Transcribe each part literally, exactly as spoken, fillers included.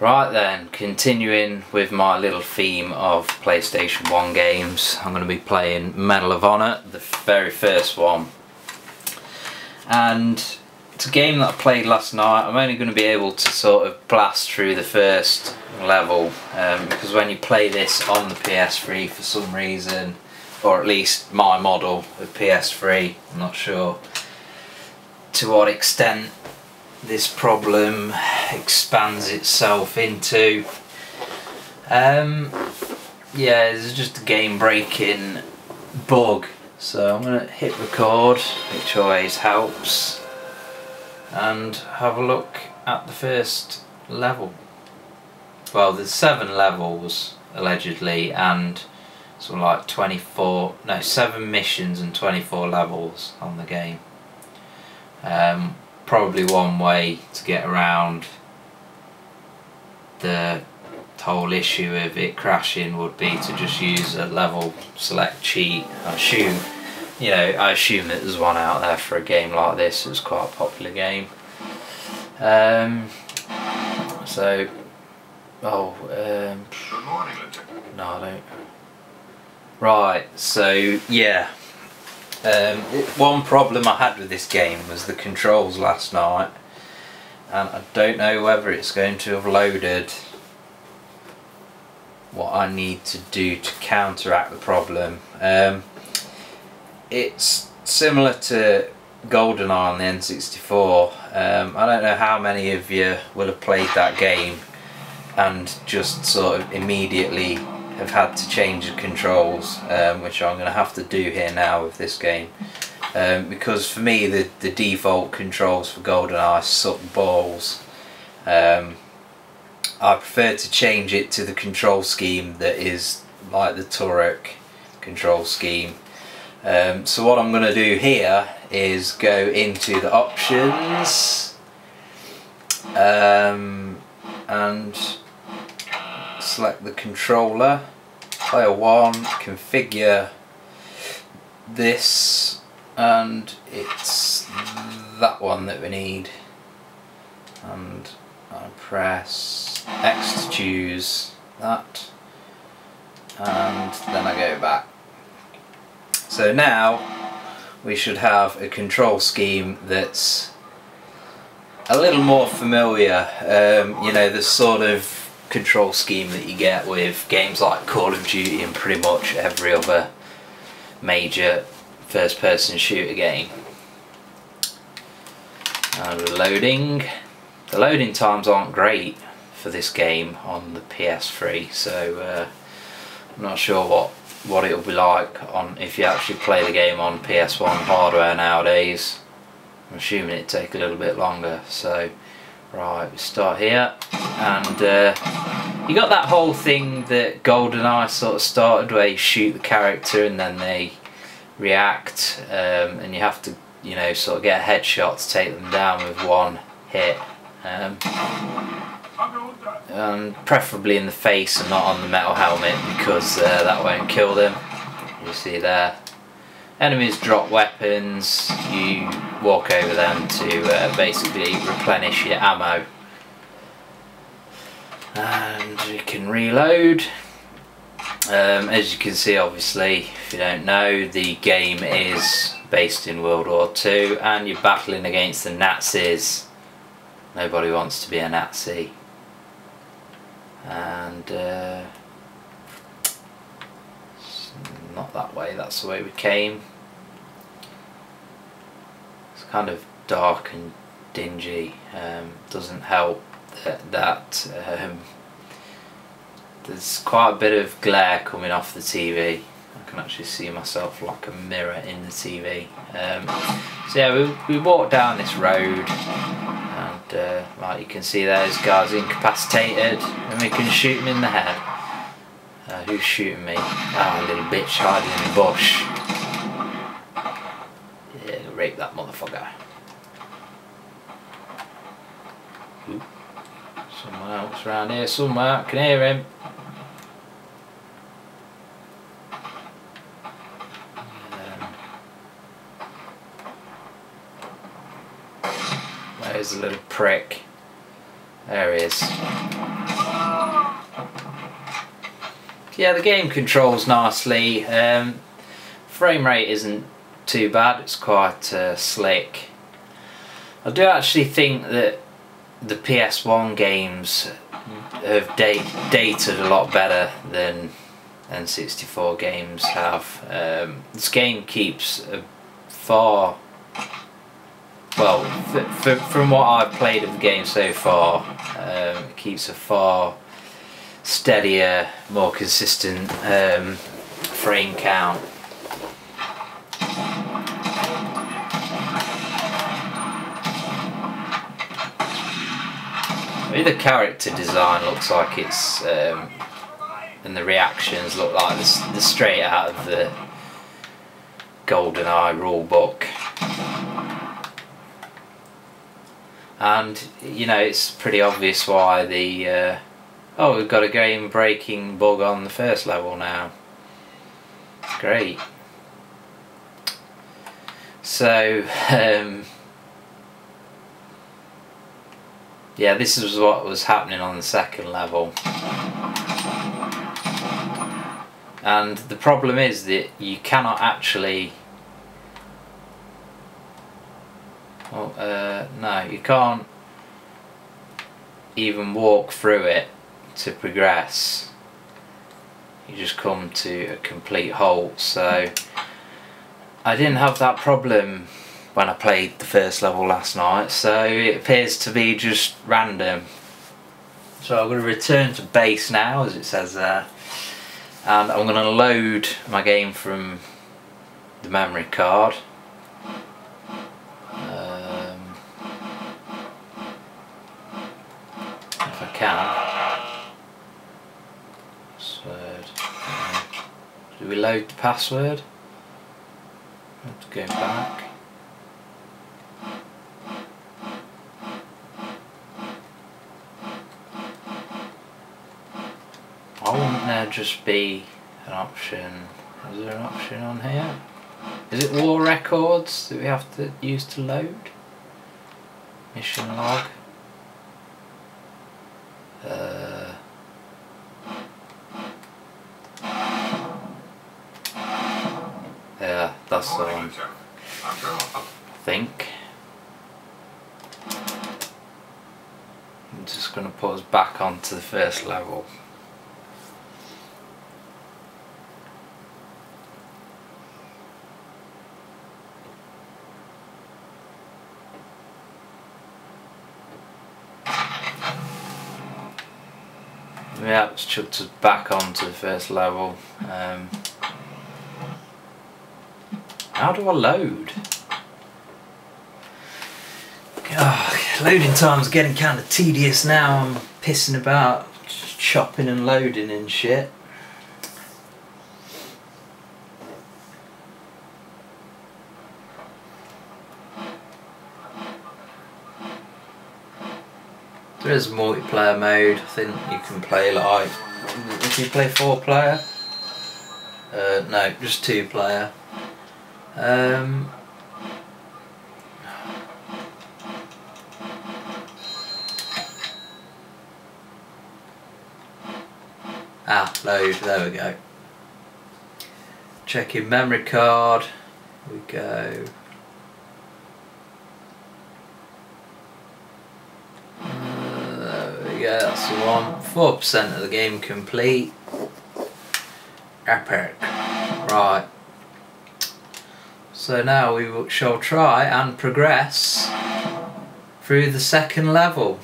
Right then, continuing with my little theme of PlayStation one games, I'm going to be playing Medal of Honor, the very first one. And it's a game that I played last night. I'm only going to be able to sort of blast through the first level, um, because when you play this on the P S three for some reason, or at least my model of P S three, I'm not sure to what extent this problem expands itself into. Um, yeah, it's just a game breaking bug. So I'm going to hit record, which always helps, and have a look at the first level. Well, there's seven levels allegedly, and something like twenty-four, no, seven missions and twenty-four levels on the game. Um, Probably one way to get around the whole issue of it crashing would be to just use a level select cheat. I assume, you know, I assume that there's one out there for a game like this. It's quite a popular game. Um, so, oh, um, good morning, Lieutenant. No, I don't. Right, so yeah. Um, one problem I had with this game was the controls last night, and I don't know whether it's going to have loaded what I need to do to counteract the problem. Um, it's similar to GoldenEye on the N sixty-four. Um, I don't know how many of you will have played that game and just sort of immediately have had to change the controls, um, which I'm going to have to do here now with this game, um, because for me the, the default controls for GoldenEye suck balls. Um, I prefer to change it to the control scheme that is like the Turok control scheme. Um, so what I'm going to do here is go into the options, um, and select the controller, player one, configure this, and it's that one that we need, and I press X to choose that, and then I go back. So now we should have a control scheme that's a little more familiar. Um, you know, the sort of control scheme that you get with games like Call of Duty and pretty much every other major first person shooter game. And reloading. The loading times aren't great for this game on the P S three, so uh, I'm not sure what, what it'll be like on if you actually play the game on P S one hardware nowadays. I'm assuming it'd take a little bit longer, so. Right, we start here, and uh, you got that whole thing that GoldenEye sort of started, where you shoot the character and then they react, um, and you have to, you know, sort of get a headshot to take them down with one hit, um, and preferably in the face and not on the metal helmet, because uh, that won't kill them. You see there, enemies drop weapons, you walk over them to uh, basically replenish your ammo, and you can reload. Um, as you can see, obviously, if you don't know, the game is based in World War Two and you're battling against the Nazis. Nobody wants to be a Nazi. And uh, it's not that way, that's the way we came. Kind of dark and dingy. Um, doesn't help that, that um, there's quite a bit of glare coming off the T V. I can actually see myself like a mirror in the T V. Um, so yeah, we, we walk down this road, and uh, like you can see there, this guy's incapacitated, and we can shoot him in the head. Uh, who's shooting me? Ah, oh, little bitch hiding in the bush. Rape that motherfucker. Ooh. Someone else around here somewhere, I can hear him. Um, there's a little prick. There he is. Yeah, the game controls nicely. Um, frame rate isn't too bad, it's quite uh, slick. I do actually think that the P S one games have da dated a lot better than N sixty-four games have. Um, this game keeps a far, well, f f from what I've played of the game so far, um, it keeps a far steadier, more consistent um, frame count. I mean, the character design looks like it's, um, and the reactions look like this, this straight out of the GoldenEye rulebook. And you know, it's pretty obvious why the uh, oh, we've got a game-breaking bug on the first level now. Great. So. Um, Yeah, this is what was happening on the second level. And the problem is that you cannot actually... Well, uh, no, you can't even walk through it to progress. You just come to a complete halt, so... I didn't have that problem when I played the first level last night, so it appears to be just random. So I'm going to return to base now, as it says there, and I'm going to load my game from the memory card. Um, if I can. Password. Do we load the password? I have to go back. Just be an option. Is there an option on here? Is it war records that we have to use to load? Mission log. Uh, yeah, that's the one. I think. I'm just going to put us back onto the first level. Yeah, it's chucked us back onto the first level. Um, how do I load? Oh, loading time's getting kind of tedious now. I'm pissing about, just chopping and loading and shit. There is multiplayer mode. I think you can play like, if you play four player, uh, no, just two player. Um, ah, load. There we go. Checking memory card. We go. Yeah, that's the one. Four percent of the game complete. Epic. Right. So now we will, shall try and progress through the second level,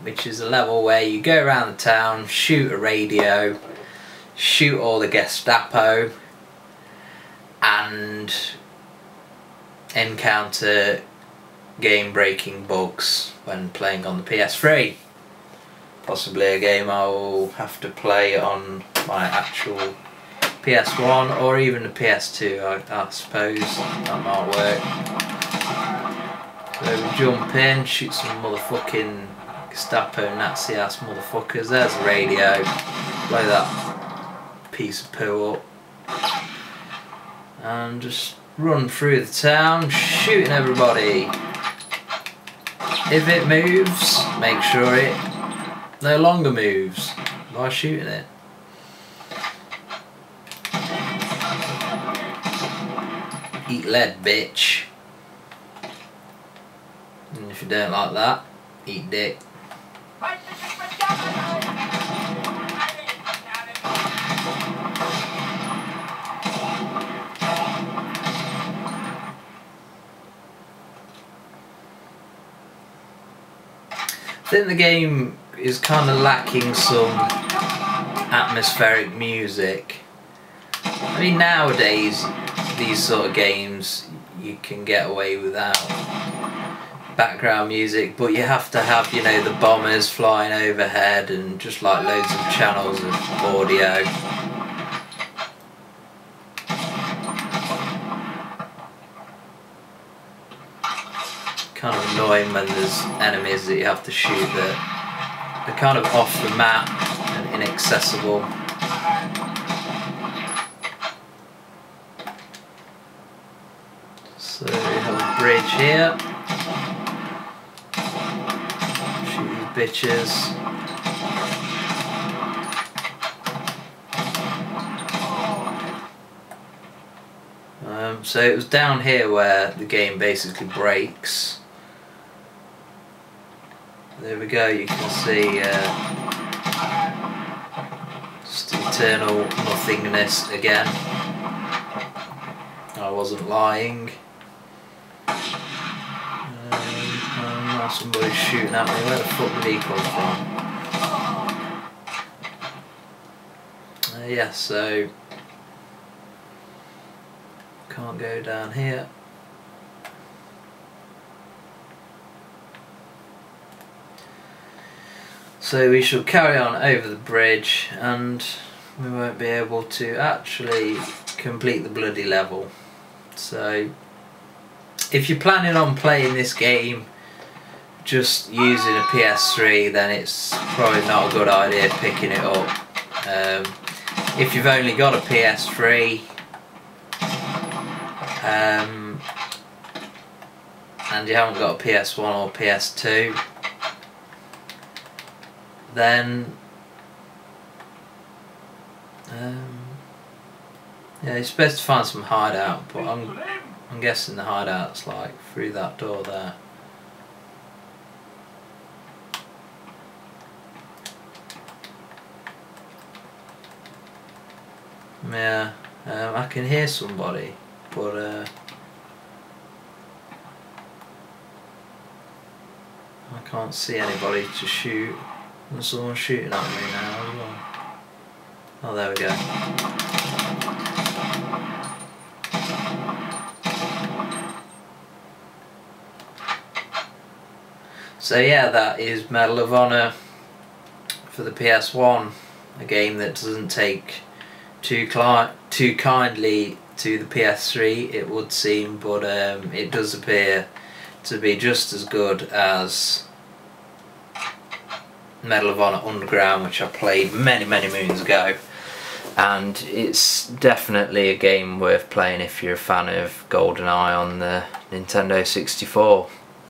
which is a level where you go around the town, shoot a radio, shoot all the Gestapo, and encounter game-breaking bugs when playing on the P S three. Possibly a game I will have to play on my actual P S one or even the P S two, I, I suppose. That might work. So we jump in, shoot some motherfucking Gestapo Nazi ass motherfuckers. There's the radio. Blow that piece of poo up. And just run through the town, shooting everybody. If it moves, make sure it no longer moves by shooting it. Eat lead, bitch. And if you don't like that, eat dick. I think the game is kind of lacking some atmospheric music. I mean, nowadays these sort of games you can get away without background music, but you have to have, you know, the bombers flying overhead and just like loads of channels of audio. Kind of annoying when there's enemies that you have to shoot that are kind of off the map and inaccessible. So we have a bridge here. Shoot these bitches. Um, so it was down here where the game basically breaks. There we go, you can see uh, just eternal nothingness again. I wasn't lying. Um, somebody's shooting at me. Where the fuck did he come from? Uh, yeah, so... Can't go down here. So we shall carry on over the bridge and we won't be able to actually complete the bloody level. So if you're planning on playing this game just using a P S three, then it's probably not a good idea picking it up. Um, if you've only got a P S three um, and you haven't got a P S one or P S two, then um, yeah, you're supposed to find some hideout, but I'm I'm guessing the hideout's like through that door there. Yeah, um, I can hear somebody, but uh, I can't see anybody to shoot. There's someone shooting at me now as well. Oh, there we go. So yeah, that is Medal of Honor for the P S one, a game that doesn't take too too kindly to the P S three, it would seem, but um, it does appear to be just as good as Medal of Honor Underground, which I played many many moons ago, and it's definitely a game worth playing if you're a fan of GoldenEye on the Nintendo sixty-four.